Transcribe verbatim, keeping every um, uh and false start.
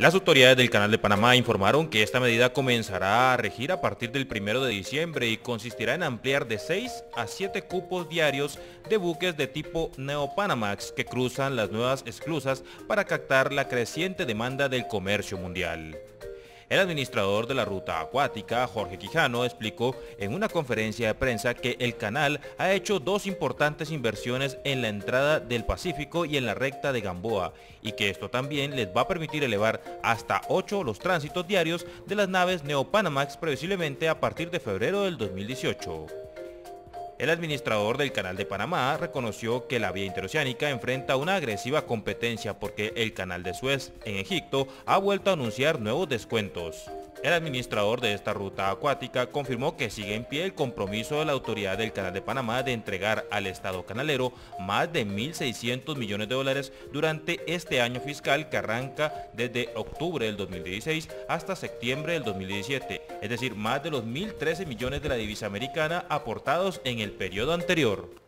Las autoridades del Canal de Panamá informaron que esta medida comenzará a regir a partir del primero de diciembre y consistirá en ampliar de seis a siete cupos diarios de buques de tipo Neopanamax que cruzan las nuevas esclusas para captar la creciente demanda del comercio mundial. El administrador de la ruta acuática, Jorge Quijano, explicó en una conferencia de prensa que el canal ha hecho dos importantes inversiones en la entrada del Pacífico y en la recta de Gamboa, y que esto también les va a permitir elevar hasta ocho los tránsitos diarios de las naves Neopanamax, previsiblemente a partir de febrero del dos mil dieciocho. El administrador del Canal de Panamá reconoció que la vía interoceánica enfrenta una agresiva competencia porque el Canal de Suez en Egipto ha vuelto a anunciar nuevos descuentos. El administrador de esta ruta acuática confirmó que sigue en pie el compromiso de la Autoridad del Canal de Panamá de entregar al Estado canalero más de mil seiscientos millones de dólares durante este año fiscal que arranca desde octubre del dos mil dieciséis hasta septiembre del dos mil diecisiete, es decir, más de los mil trece millones de la divisa americana aportados en el periodo anterior.